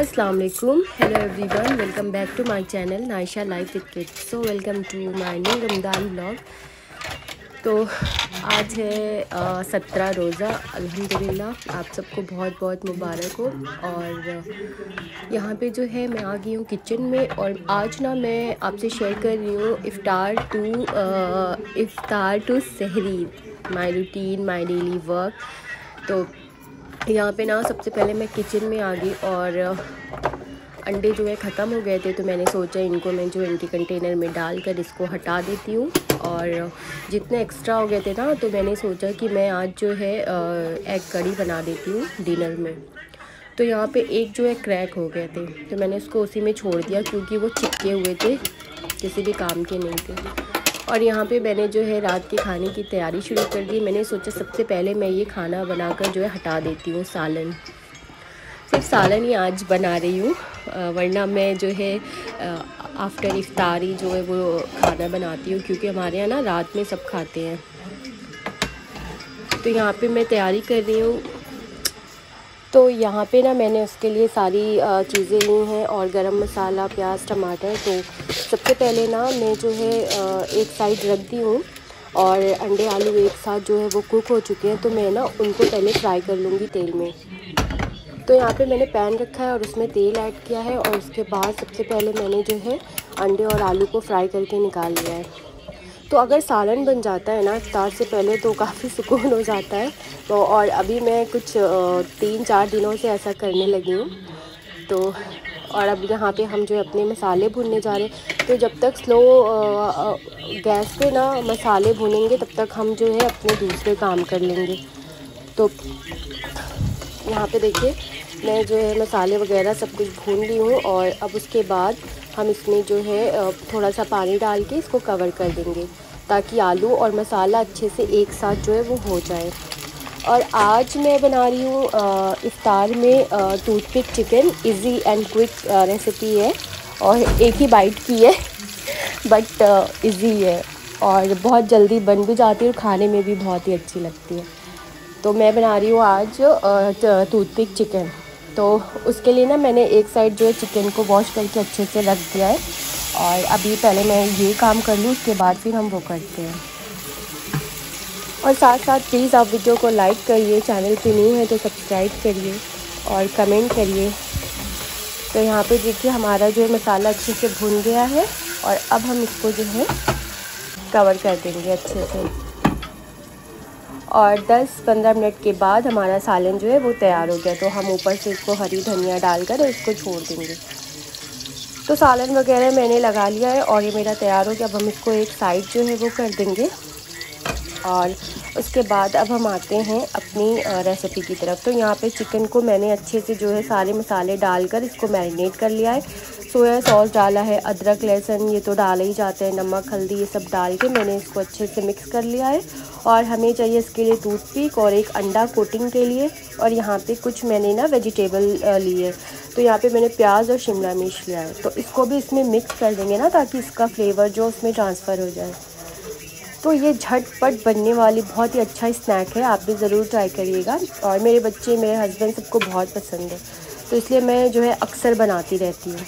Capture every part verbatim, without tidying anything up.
अस्सलाम वालेकुम, hello everyone, welcome back to my channel Naisha life with kids. So welcome to my new Ramzan blog. तो आज है सत्रह रोज़ा, अल्हम्दुलिल्लाह। आप सबको बहुत बहुत मुबारक हो। और यहाँ पे जो है मैं आ गई हूँ किचन में, और आज ना मैं आपसे शेयर कर रही हूँ iftar to iftar to sehri, my routine, my daily work. तो यहाँ पे ना सबसे पहले मैं किचन में आ गई, और अंडे जो है ख़त्म हो गए थे, तो मैंने सोचा इनको मैं जो इनके कंटेनर में डाल कर इसको हटा देती हूँ। और जितने एक्स्ट्रा हो गए थे ना, तो मैंने सोचा कि मैं आज जो है एग कड़ी बना देती हूँ डिनर में। तो यहाँ पे एक जो है क्रैक हो गए थे, तो मैंने उसको उसी में छोड़ दिया क्योंकि वो चिपके हुए थे, किसी भी काम के नहीं थे। और यहाँ पे मैंने जो है रात के खाने की तैयारी शुरू कर दी। मैंने सोचा सबसे पहले मैं ये खाना बनाकर जो है हटा देती हूँ, सालन। सिर्फ सालन ही आज बना रही हूँ, वरना मैं जो है आफ्टर इफ्तारी जो है वो खाना बनाती हूँ, क्योंकि हमारे यहाँ ना रात में सब खाते हैं। तो यहाँ पे मैं तैयारी कर रही हूँ। तो यहाँ पे ना मैंने उसके लिए सारी चीज़ें ली हैं, और गरम मसाला, प्याज, टमाटर। तो सबसे पहले ना मैं जो है एक साइड रख दी हूँ, और अंडे आलू एक साथ जो है वो कुक हो चुके हैं, तो मैं ना उनको पहले फ्राई कर लूँगी तेल में। तो यहाँ पे मैंने पैन रखा है और उसमें तेल ऐड किया है, और उसके बाद सबसे पहले मैंने जो है अंडे और आलू को फ्राई करके निकाल लिया है। तो अगर सालन बन जाता है ना इफ्तार से पहले, तो काफ़ी सुकून हो जाता है। तो और अभी मैं कुछ तीन चार दिनों से ऐसा करने लगी हूँ। तो और अब यहाँ पे हम जो है अपने मसाले भूनने जा रहे हैं। तो जब तक स्लो गैस पे ना मसाले भूनेंगे, तब तक हम जो है अपने दूसरे काम कर लेंगे। तो यहाँ पे देखिए मैं जो है मसाले वगैरह सब कुछ भून ली हूँ, और अब उसके बाद हम इसमें जो है थोड़ा सा पानी डाल के इसको कवर कर देंगे, ताकि आलू और मसाला अच्छे से एक साथ जो है वो हो जाए। और आज मैं बना रही हूँ इफ्तार में toothpick chicken. Easy and quick recipe है, और एक ही बाइट की है, बट इजी है और बहुत जल्दी बन भी जाती है, और खाने में भी बहुत ही अच्छी लगती है। तो मैं बना रही हूँ आज टूथपिक चिकन। तो उसके लिए ना मैंने एक साइड जो है चिकन को वॉश करके अच्छे से रख दिया है, और अभी पहले मैं ये काम कर लूँ, उसके बाद फिर हम वो करते हैं। और साथ साथ प्लीज़ आप वीडियो को लाइक करिए, चैनल पे न्यू है तो सब्सक्राइब करिए और कमेंट करिए। तो यहाँ पे देखिए हमारा जो है मसाला अच्छे से भुन गया है, और अब हम इसको जो है कवर कर देंगे अच्छे से, और दस पंद्रह मिनट के बाद हमारा सालन जो है वो तैयार हो गया। तो हम ऊपर से इसको हरी धनिया डालकर और इसको छोड़ देंगे। तो सालन वगैरह मैंने लगा लिया है, और ये मेरा तैयार हो गया। अब हम इसको एक साइड जो है वो कर देंगे, और उसके बाद अब हम आते हैं अपनी रेसिपी की तरफ। तो यहाँ पे चिकन को मैंने अच्छे से जो है सारे मसाले डालकर इसको मैरिनेट कर लिया है। सोया सॉस डाला है, अदरक लहसुन ये तो डाला ही जाता है, नमक हल्दी ये सब डाल के मैंने इसको अच्छे से मिक्स कर लिया है। और हमें चाहिए इसके लिए टूथपिक और एक अंडा कोटिंग के लिए। और यहाँ पे कुछ मैंने ना वेजिटेबल लिए, तो यहाँ पे मैंने प्याज और शिमला मिर्च लिया है। तो इसको भी इसमें मिक्स कर देंगे ना, ताकि इसका फ्लेवर जो उसमें ट्रांसफ़र हो जाए। तो ये झटपट बनने वाली बहुत ही अच्छा स्नैक है, आप भी ज़रूर ट्राई करिएगा। और मेरे बच्चे, मेरे हस्बैंड सबको बहुत पसंद है, तो इसलिए मैं जो है अक्सर बनाती रहती हूँ।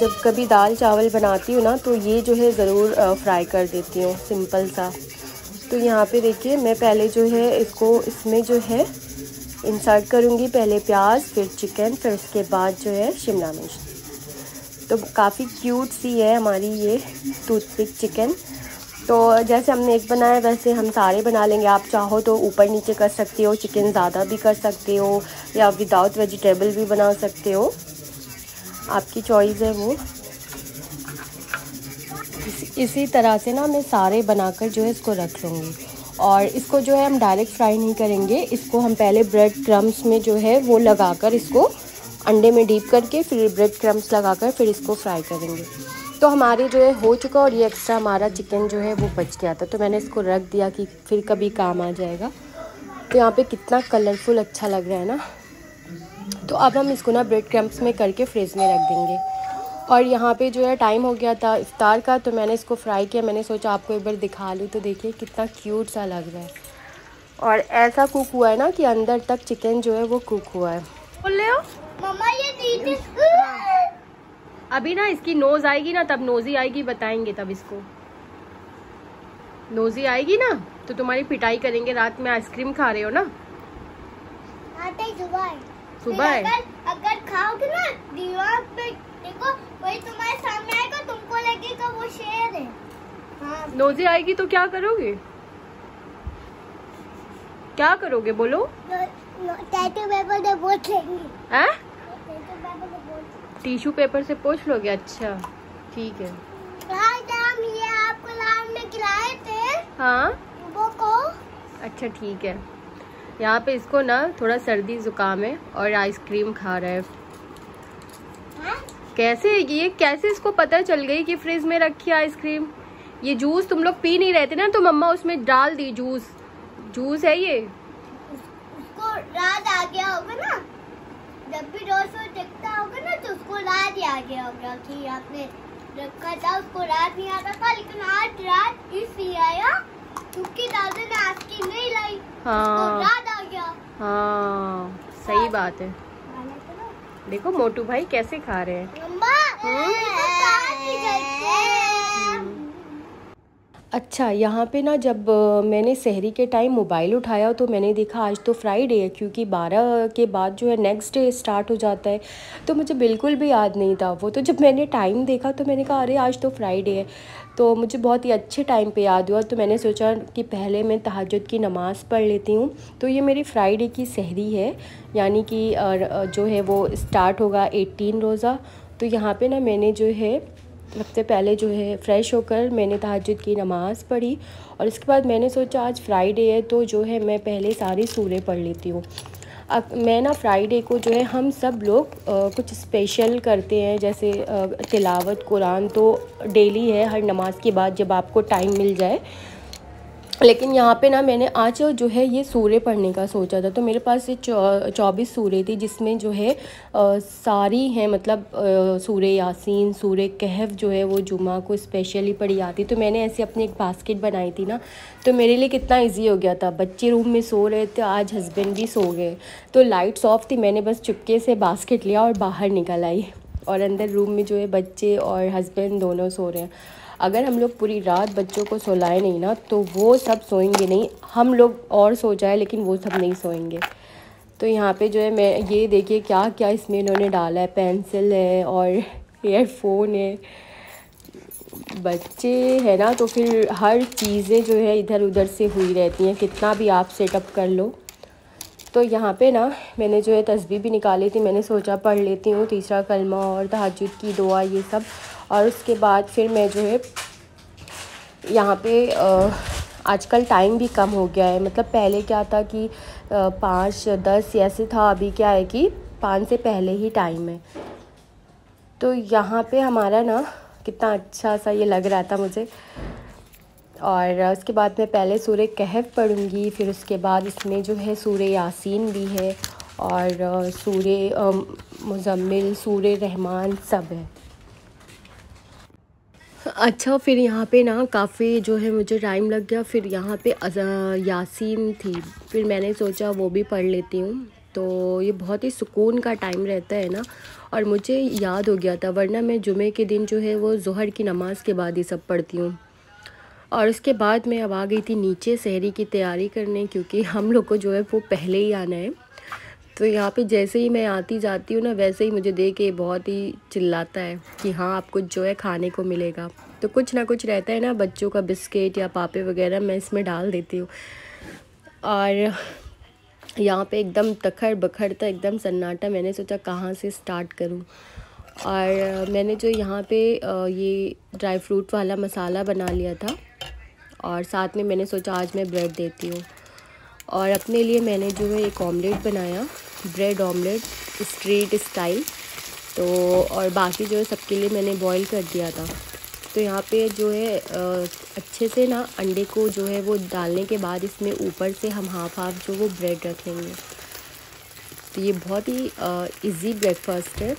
जब कभी दाल चावल बनाती हूँ ना, तो ये जो है ज़रूर फ्राई कर देती हूँ, सिंपल सा। तो यहाँ पे देखिए मैं पहले जो है इसको इसमें जो है इंसर्ट करूँगी, पहले प्याज, फिर चिकन, फिर उसके बाद जो है शिमला मिर्च। तो काफ़ी क्यूट सी है हमारी ये टूथपिक चिकन। तो जैसे हमने एक बनाया वैसे हम सारे बना लेंगे। आप चाहो तो ऊपर नीचे कर सकते हो, चिकन ज़्यादा भी कर सकते हो, या विदाउट वेजिटेबल भी बना सकते हो, आपकी चॉइस है वो। इस, इसी तरह से ना मैं सारे बनाकर जो है इसको रख लूँगी। और इसको जो है हम डायरेक्ट फ्राई नहीं करेंगे, इसको हम पहले ब्रेड क्रम्स में जो है वो लगाकर, इसको अंडे में डीप करके फिर ब्रेड क्रम्स लगाकर फिर इसको फ्राई करेंगे। तो हमारे जो है हो चुका, और ये एक्स्ट्रा हमारा चिकन जो है वो बच गया था, तो मैंने इसको रख दिया कि फिर कभी काम आ जाएगा। तो यहाँ पर कितना कलरफुल अच्छा लग रहा है ना। तो अब हम इसको ना ब्रेड क्रम्स में करके फ्रिज में रख देंगे। और यहाँ पे जो है टाइम हो गया था इफ्तार का, तो मैंने इसको फ्राई किया। मैंने सोचा आपको एक बार दिखा लूँ, तो देखिए कितना क्यूट सा लग रहा है। और ऐसा कुक हुआ है ना कि अंदर तक चिकन जो है वो कुक हुआ है। बोल रहे हो मम्मा ये अभी ना इसकी नोज आएगी ना, तब नोजी आएगी बताएंगे, तब इसको नोजी आएगी ना तो तुम्हारी पिटाई करेंगे। रात में आइसक्रीम खा रहे हो ना, सुबह सुबह अगर, अगर खाओगे ना दीवार पे देखो वही तुम्हारे सामने आएगा, तुमको लगेगा वो शेर है। हाँ। नोजी आएगी तो क्या करोगे, क्या करोगे बोलो? टिश्यू पेपर से पोंछ लेंगे। टिश्यू पेपर से पोंछ लोगे? अच्छा ठीक है। हम ये आपको लाल में खिलाए थे। हाँ वो को अच्छा ठीक है। यहाँ पे इसको ना थोड़ा सर्दी जुकाम है और आइसक्रीम खा रहा है। हाँ? कैसे ये कैसे इसको पता चल गई कि फ्रिज में रखी आइसक्रीम? ये जूस तुम लोग पी नहीं रहे थे ना, तो मम्मा उसमें डाल दी। जूस जूस है ये, उसको रात आ गया होगा ना, जब भी रोज रोज देखता होगा ना तो उसको रात ही आ गया होगा कि आपने रखा था, उसको रात नहीं आता था। लेकिन आज रात इसलिए आया क्योंकि दादा ने आज की नहीं लाई। हाँ तो रात आ गया। हाँ सही बात है। देखो मोटू भाई कैसे खा रहे हैं। अच्छा यहाँ पे ना जब मैंने सहरी के टाइम मोबाइल उठाया तो मैंने देखा आज तो फ्राइडे है, क्योंकि बारह के बाद जो है नेक्स्ट डे स्टार्ट हो जाता है। तो मुझे बिल्कुल भी याद नहीं था वो, तो जब मैंने टाइम देखा तो मैंने कहा अरे आज तो फ्राइडे है, तो मुझे बहुत ही अच्छे टाइम पे याद हुआ। तो मैंने सोचा कि पहले मैं तहज्जुद की नमाज़ पढ़ लेती हूँ। तो ये मेरी फ़्राइडे की सहरी है, यानी कि जो है वो स्टार्ट होगा अठारह रोज़ा। तो यहाँ पर ना मैंने जो है सबसे पहले जो है फ़्रेश होकर मैंने तहज्जुद की नमाज़ पढ़ी, और इसके बाद मैंने सोचा आज फ्राइडे है तो जो है मैं पहले सारी सूरह पढ़ लेती हूँ। अब मैं ना फ्राइडे को जो है हम सब लोग आ, कुछ स्पेशल करते हैं, जैसे आ, तिलावत कुरान तो डेली है हर नमाज के बाद जब आपको टाइम मिल जाए। लेकिन यहाँ पे ना मैंने आज जो है ये सूरे पढ़ने का सोचा था। तो मेरे पास ये चौबीस सूरे थी, जिसमें जो है आ, सारी हैं, मतलब सूरे यासीन, सूरे कहफ जो है वो जुमा को स्पेशली पढ़ी जाती। तो मैंने ऐसे अपनी एक बास्केट बनाई थी ना, तो मेरे लिए कितना इजी हो गया था। बच्चे रूम में सो रहे थे, आज हस्बैंड भी सो गए, तो लाइट्स ऑफ थी। मैंने बस चुपके से बास्केट लिया और बाहर निकल आई, और अंदर रूम में जो है बच्चे और हस्बैंड दोनों सो रहे हैं। अगर हम लोग पूरी रात बच्चों को सोलाए नहीं ना तो वो सब सोएंगे नहीं। हम लोग और सो जाए लेकिन वो सब नहीं सोएंगे। तो यहाँ पे जो है मैं ये देखिए क्या क्या इसमें इन्होंने डाला है, पेंसिल है और एयरफोन है। बच्चे है ना तो फिर हर चीज़ें जो है इधर उधर से हुई रहती हैं, कितना भी आप सेटअप कर लो। तो यहाँ पे ना मैंने जो है तस्बीह भी निकाली थी, मैंने सोचा पढ़ लेती हूँ तीसरा कलमा और तहज्जुद की दुआ ये सब। और उसके बाद फिर मैं जो है यहाँ पे आजकल टाइम भी कम हो गया है, मतलब पहले क्या था कि पाँच दस ऐसे था, अभी क्या है कि पाँच से पहले ही टाइम है। तो यहाँ पे हमारा ना कितना अच्छा सा ये लग रहा था मुझे। और उसके बाद मैं पहले सूरह कहफ पढ़ूँगी, फिर उसके बाद इसमें जो है सूरह यासीन भी है और सूरह मुजम्मिल, सूरह रहमान सब है। अच्छा फिर यहाँ पे ना काफ़ी जो है मुझे टाइम लग गया। फिर यहाँ पे यासीन थी, फिर मैंने सोचा वो भी पढ़ लेती हूँ। तो ये बहुत ही सुकून का टाइम रहता है ना, और मुझे याद हो गया था, वरना मैं जुमे के दिन जो है वो ज़ोहर की नमाज़ के बाद ही सब पढ़ती हूँ। और उसके बाद मैं अब आ गई थी नीचे सहरी की तैयारी करने, क्योंकि हम लोग को जो है वो पहले ही आना है। तो यहाँ पे जैसे ही मैं आती जाती हूँ ना वैसे ही मुझे देख के बहुत ही चिल्लाता है कि हाँ आपको जो है खाने को मिलेगा। तो कुछ ना कुछ रहता है ना, बच्चों का बिस्किट या पापे वगैरह मैं इसमें डाल देती हूँ। और यहाँ पे एकदम तखड़ बखड़ता एकदम सन्नाटा, मैंने सोचा कहाँ से स्टार्ट करूँ। और मैंने जो यहाँ पे ये ड्राई फ्रूट वाला मसाला बना लिया था, और साथ में मैंने सोचा आज मैं ब्रेड देती हूँ। और अपने लिए मैंने जो है एक ऑमलेट बनाया, ब्रेड ऑमलेट स्ट्रीट स्टाइल। तो और बाकी जो है सबके लिए मैंने बॉईल कर दिया था। तो यहाँ पे जो है अच्छे से ना अंडे को जो है वो डालने के बाद इसमें ऊपर से हम हाफ हाफ जो वो ब्रेड रखेंगे। तो ये बहुत ही इजी ब्रेकफास्ट है।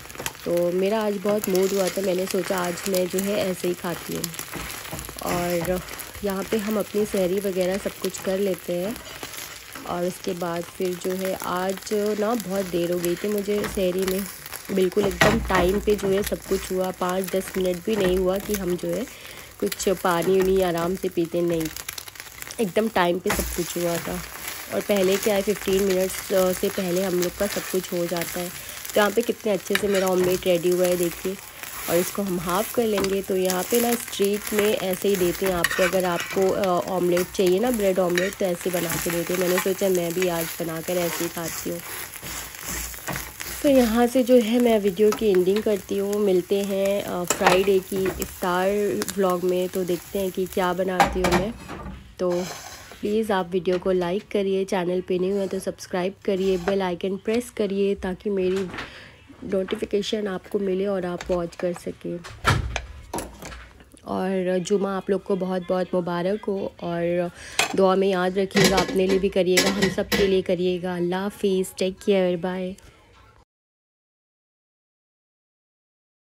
तो मेरा आज बहुत मूड हुआ था, मैंने सोचा आज मैं जो है ऐसे ही खाती हूँ। और यहाँ पे हम अपनी सहरी वगैरह सब कुछ कर लेते हैं। और उसके बाद फिर जो है आज ना बहुत देर हो गई थी मुझे शहरी में, बिल्कुल एकदम टाइम पे जो है सब कुछ हुआ। पाँच दस मिनट भी नहीं हुआ कि हम जो है कुछ पानी उनी आराम से पीते, नहीं एकदम टाइम पे सब कुछ हुआ था। और पहले क्या है फिफ्टीन मिनट्स से पहले हम लोग का सब कुछ हो जाता है। तो यहाँ पे कितने अच्छे से मेरा ऑमलेट रेडी हुआ है देखिए, और इसको हम हाफ़ कर लेंगे। तो यहाँ पे ना स्ट्रीट में ऐसे ही देते हैं आपको, अगर आपको ऑमलेट चाहिए ना ब्रेड ऑमलेट तो ऐसे बना के देते हैं। मैंने सोचा मैं भी आज बनाकर ऐसे ही खाती हूँ। तो यहाँ से जो है मैं वीडियो की एंडिंग करती हूँ, मिलते हैं फ्राइडे की इफ्तार व्लॉग में। तो देखते हैं कि क्या बनाती हूँ मैं। तो प्लीज़ आप वीडियो को लाइक करिए, चैनल पे नहीं हुए तो सब्सक्राइब करिए, बेल आइकन प्रेस करिए ताकि मेरी नोटिफिकेशन आपको मिले और आप वॉच कर सकें। और जुमा आप लोग को बहुत बहुत मुबारक हो, और दुआ में याद रखिएगा, अपने लिए भी करिएगा, हम सब के लिए करिएगा। अल्लाह हाफिज़, टेक केयर, बाय।